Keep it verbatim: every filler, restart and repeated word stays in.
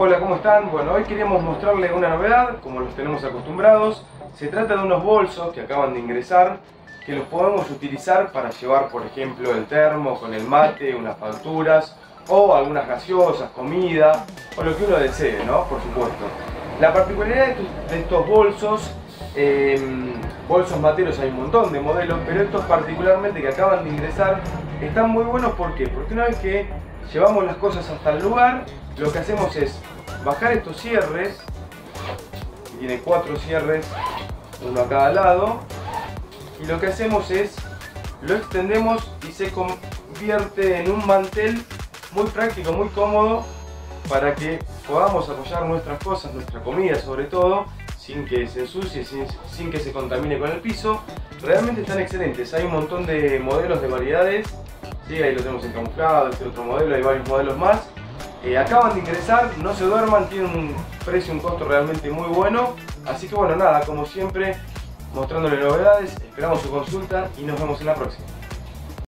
Hola, ¿cómo están? Bueno, hoy queremos mostrarles una novedad, como los tenemos acostumbrados. Se trata de unos bolsos que acaban de ingresar, que los podemos utilizar para llevar, por ejemplo, el termo con el mate, unas facturas, o algunas gaseosas, comida, o lo que uno desee, ¿no? Por supuesto. La particularidad de estos bolsos, eh, bolsos materos hay un montón de modelos, pero estos particularmente que acaban de ingresar, están muy buenos. ¿Por qué? Porque una vez que llevamos las cosas hasta el lugar, lo que hacemos es bajar estos cierres, que tiene cuatro cierres, uno a cada lado, y lo que hacemos es, lo extendemos y se convierte en un mantel muy práctico, muy cómodo, para que podamos apoyar nuestras cosas, nuestra comida sobre todo, sin que se ensucie, sin, sin que se contamine con el piso. Realmente están excelentes, hay un montón de modelos, de variedades, sí, ahí lo tenemos en camuflado, este otro modelo, hay varios modelos más. Eh, acaban de ingresar, no se duerman, tienen un precio, un costo realmente muy bueno. Así que bueno, nada, como siempre, mostrándole novedades, esperamos su consulta y nos vemos en la próxima.